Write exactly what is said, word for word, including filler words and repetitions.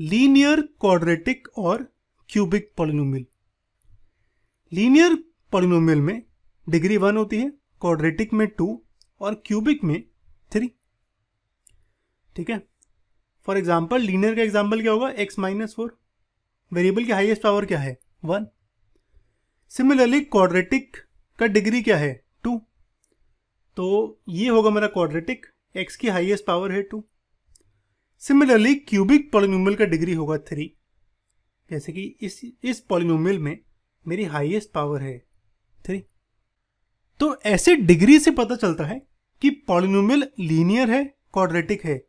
Linear quadratic और cubic polynomial. Linear polynomial में degree one होती है, क्वाड्रेटिक में टू और क्यूबिक में थ्री। ठीक है, फॉर एग्जाम्पल लीनियर का एग्जाम्पल क्या होगा, एक्स माइनस फोर। वेरिएबल की हाईएस्ट पावर क्या है, वन। सिमिलरली क्वाड्रेटिक का डिग्री क्या है, टू। तो ये होगा मेरा क्वाड्रेटिक, एक्स की हाईएस्ट पावर है टू। सिमिलरली क्यूबिक पॉलिनोमियल का डिग्री होगा थ्री, जैसे कि इस इस पॉलिनोमियल में मेरी हाईएस्ट पावर है थ्री। तो ऐसे डिग्री से पता चलता है कि पॉलिनोमियल लीनियर है, क्वाड्रेटिक है